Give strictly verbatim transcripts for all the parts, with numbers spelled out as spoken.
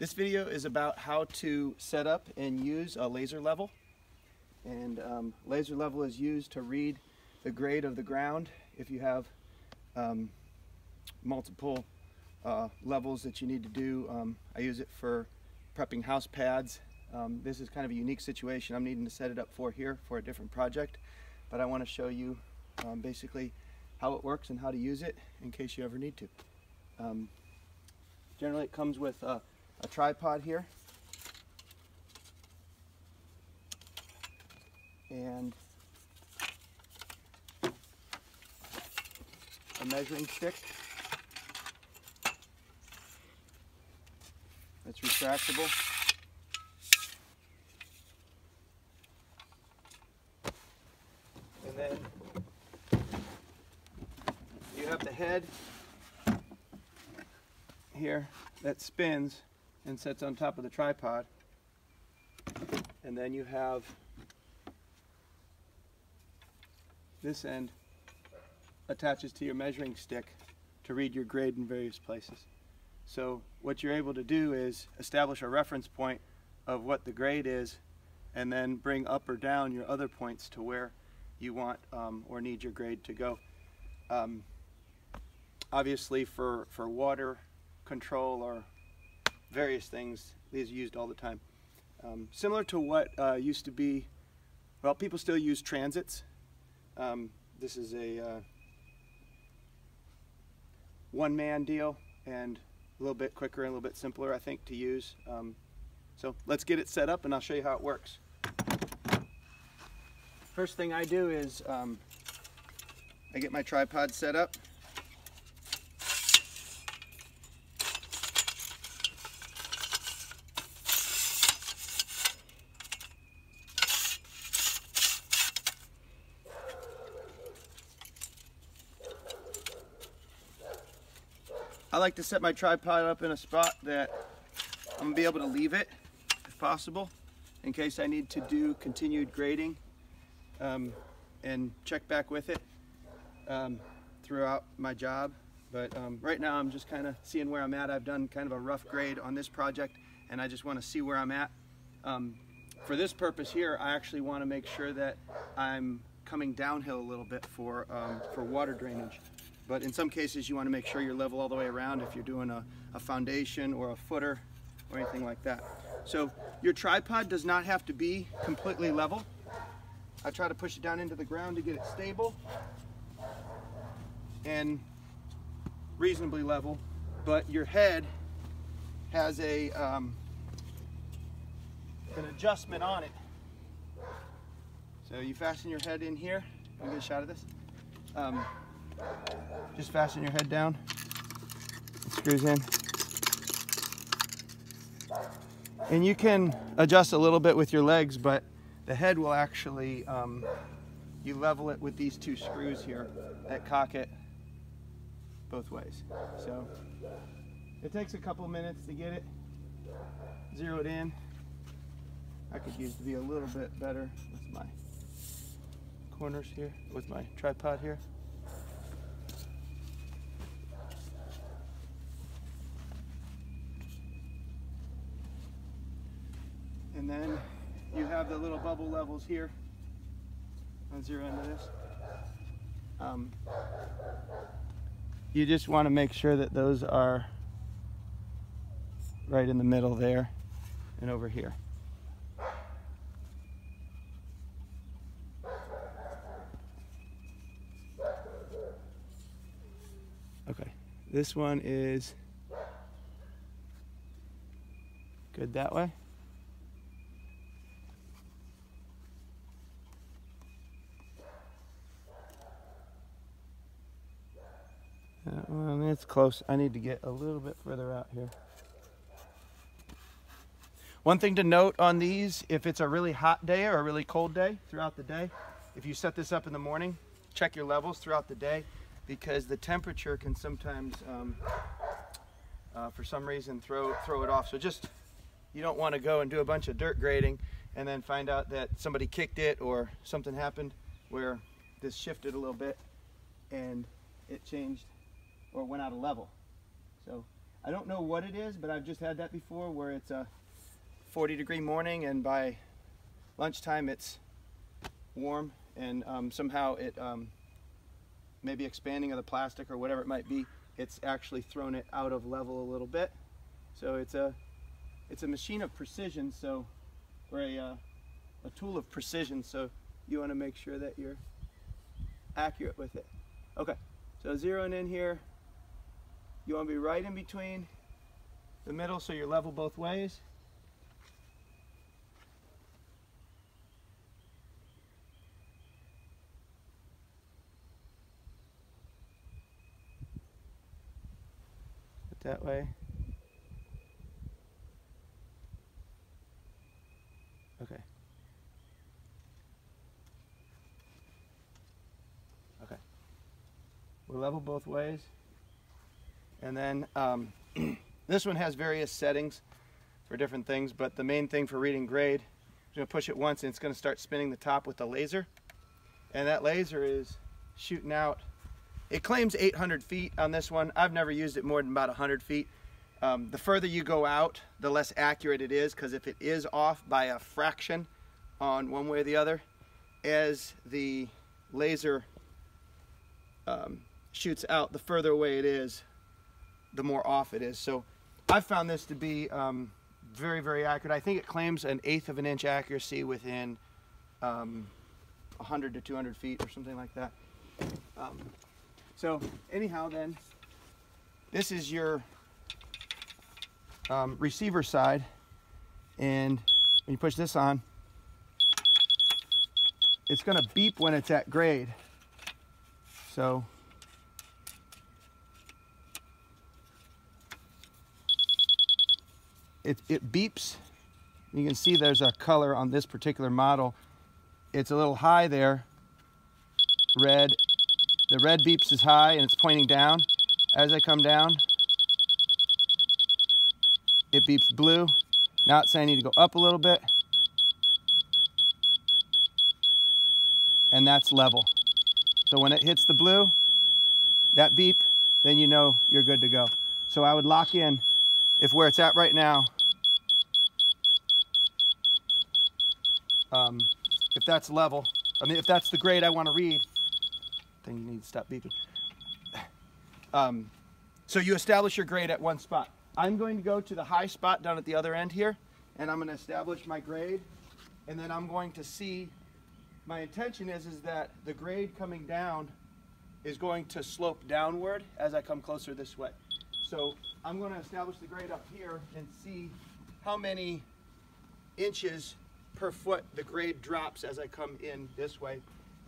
This video is about how to set up and use a laser level. And um, laser level is used to read the grade of the ground if you have um, multiple uh, levels that you need to do. Um, I use it for prepping house pads. Um, this is kind of a unique situation I'm needing to set it up for here for a different project, but I want to show you um, basically how it works and how to use it in case you ever need to. Um, generally it comes with a, a tripod here, and a measuring stick that's retractable, and then you have the head here that spins and sits on top of the tripod, and then you have this end attaches to your measuring stick to read your grade in various places. So what you're able to do is establish a reference point of what the grade is, and then bring up or down your other points to where you want um, or need your grade to go. Um, obviously for, for water control or various things, these are used all the time. Um, similar to what uh, used to be, well, people still use transits. Um, this is a uh, one-man deal and a little bit quicker and a little bit simpler, I think, to use. Um, so let's get it set up and I'll show you how it works. First thing I do is um, I get my tripod set up. I like to set my tripod up in a spot that I'm gonna be able to leave it if possible in case I need to do continued grading um, and check back with it um, throughout my job. But um, right now I'm just kind of seeing where I'm at. I've done kind of a rough grade on this project and I just want to see where I'm at. Um, for this purpose here, I actually want to make sure that I'm coming downhill a little bit for, um, for water drainage. But in some cases you want to make sure you're level all the way around if you're doing a, a foundation or a footer or anything like that. So your tripod does not have to be completely level. I try to push it down into the ground to get it stable and reasonably level, but your head has a um, an adjustment on it. So you fasten your head in here. I'll get a shot of this. Um, Just fasten your head down, it screws in. And you can adjust a little bit with your legs, but the head will actually, um, you level it with these two screws here that cock it both ways. So it takes a couple minutes to get it zeroed in. I could use to be a little bit better with my corners here, with my tripod here. And then you have the little bubble levels here. I'll zero into this. Um, you just want to make sure that those are right in the middle there and over here. Okay, this one is good that way. Well, it's close. I need to get a little bit further out here. One thing to note on these, if it's a really hot day or a really cold day throughout the day, if you set this up in the morning, check your levels throughout the day, because the temperature can sometimes, um, uh, for some reason, throw, throw it off. So just, you don't want to go and do a bunch of dirt grading and then find out that somebody kicked it or something happened where this shifted a little bit and it changed or went out of level. So I don't know what it is, but I've just had that before where it's a forty degree morning and by lunchtime it's warm, and um, somehow it um, maybe expanding of the plastic or whatever it might be, it's actually thrown it out of level a little bit. So it's a it's a machine of precision, so or a, uh, a tool of precision, so you want to make sure that you're accurate with it. Okay, so zeroing in here, you want to be right in between the middle so you're level both ways. That way. Okay. Okay. We're level both ways. And then um, this one has various settings for different things, but the main thing for reading grade, I'm going to push it once and it's going to start spinning the top with the laser. And that laser is shooting out. It claims eight hundred feet on this one. I've never used it more than about one hundred feet. Um, the further you go out, the less accurate it is, because if it is off by a fraction on one way or the other, as the laser um, shoots out, the further away it is, the more off it is. So I've found this to be um, very, very accurate. I think it claims an eighth of an inch accuracy within um, one hundred to two hundred feet or something like that. Um, So anyhow then, this is your um, receiver side, and when you push this on, it's gonna beep when it's at grade. So, it, it beeps. You can see there's a color on this particular model. It's a little high there, red. The red beeps is high and it's pointing down. As I come down, it beeps blue. Now it's saying I need to go up a little bit. And that's level. So when it hits the blue, that beep, then you know you're good to go. So I would lock in if where it's at right now, um, if that's level, I mean, if that's the grade I want to read, then you need to stop beeping. Um, so you establish your grade at one spot. I'm going to go to the high spot down at the other end here, and I'm going to establish my grade, and then I'm going to see, my intention is, is that the grade coming down is going to slope downward as I come closer this way. So I'm going to establish the grade up here and see how many inches per foot the grade drops as I come in this way.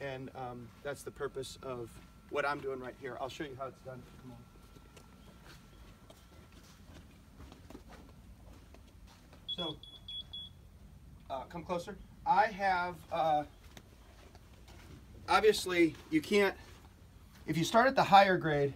And um, that's the purpose of what I'm doing right here. I'll show you how it's done. Come on. So, uh, come closer. I have, uh, obviously you can't, if you start at the higher grade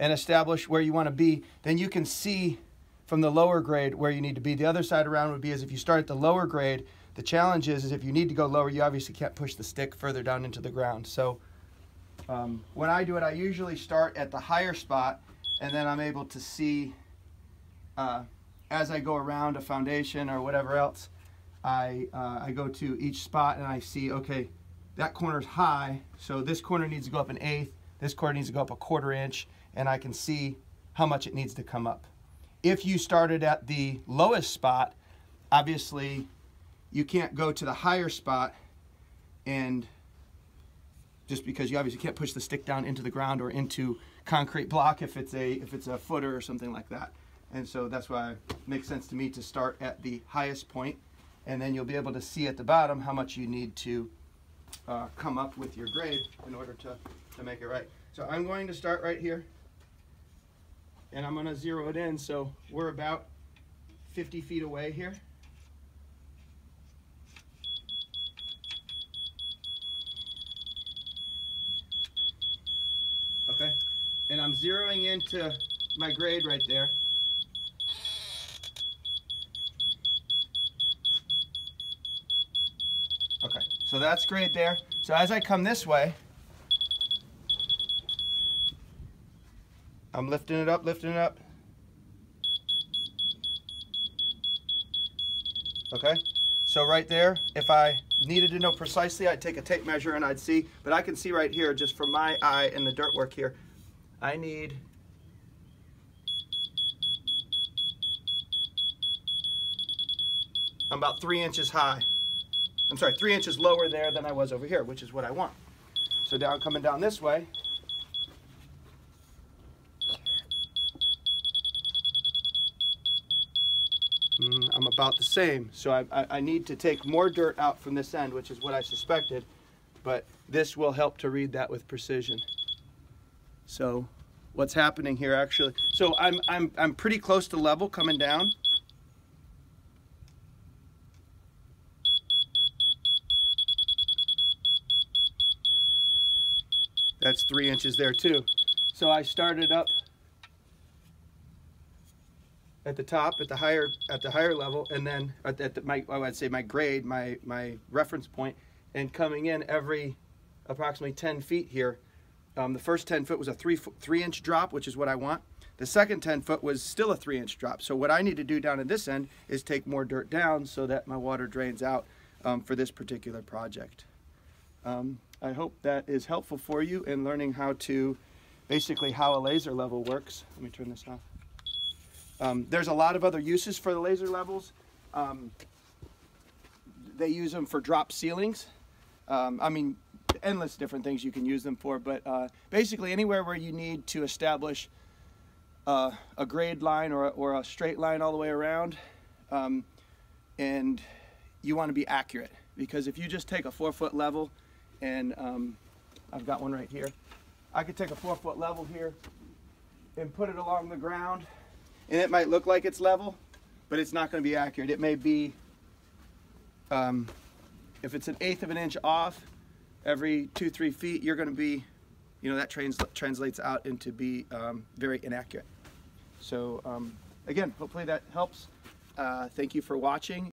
and establish where you want to be, then you can see from the lower grade where you need to be. The other side around would be is if you start at the lower grade, the challenge is, is if you need to go lower, you obviously can't push the stick further down into the ground. So um, when I do it, I usually start at the higher spot, and then I'm able to see uh, as I go around a foundation or whatever else, I, uh, I go to each spot and I see, okay, that corner's high, so this corner needs to go up an eighth, this corner needs to go up a quarter inch, and I can see how much it needs to come up. If you started at the lowest spot, obviously, you can't go to the higher spot, and just because you obviously can't push the stick down into the ground or into concrete block if it's a if it's a footer or something like that. And so that's why it makes sense to me to start at the highest point, and then you'll be able to see at the bottom how much you need to uh, come up with your grade in order to, to make it right. So I'm going to start right here, and I'm going to zero it in, so we're about fifty feet away here. Okay, and I'm zeroing into my grade right there. Okay, so that's grade there. So as I come this way, I'm lifting it up, lifting it up, Okay, so right there, if I needed to know precisely, I'd take a tape measure and I'd see, but I can see right here just from my eye and the dirt work here, I need I'm about three inches high. I'm sorry, three inches lower there than I was over here, which is what I want. So down, coming down this way, I'm about the same. So I, I, I need to take more dirt out from this end, which is what I suspected, but this will help to read that with precision. So what's happening here actually, so I'm, I'm, I'm pretty close to level coming down. That's three inches there too. So I started up at the top, at the higher, at the higher level, and then at, the, at the, my, well, I'd say my grade, my my reference point, and coming in every approximately ten feet here. Um, the first ten foot was a three three inch drop, which is what I want. The second ten foot was still a three inch drop. So what I need to do down at this end is take more dirt down so that my water drains out um, for this particular project. Um, I hope that is helpful for you in learning how to, basically how a laser level works. Let me turn this off. Um, there's a lot of other uses for the laser levels. Um, they use them for drop ceilings. Um, I mean, endless different things you can use them for, but uh, basically anywhere where you need to establish uh, a grade line or, or a straight line all the way around, um, and you want to be accurate, because if you just take a four foot level, and um, I've got one right here, I could take a four foot level here and put it along the ground, and it might look like it's level, but it's not going to be accurate. It may be, um, if it's an eighth of an inch off every two, three feet, you're going to be, you know, that trans translates out into be um, very inaccurate. So um, again, hopefully that helps. Uh, thank you for watching.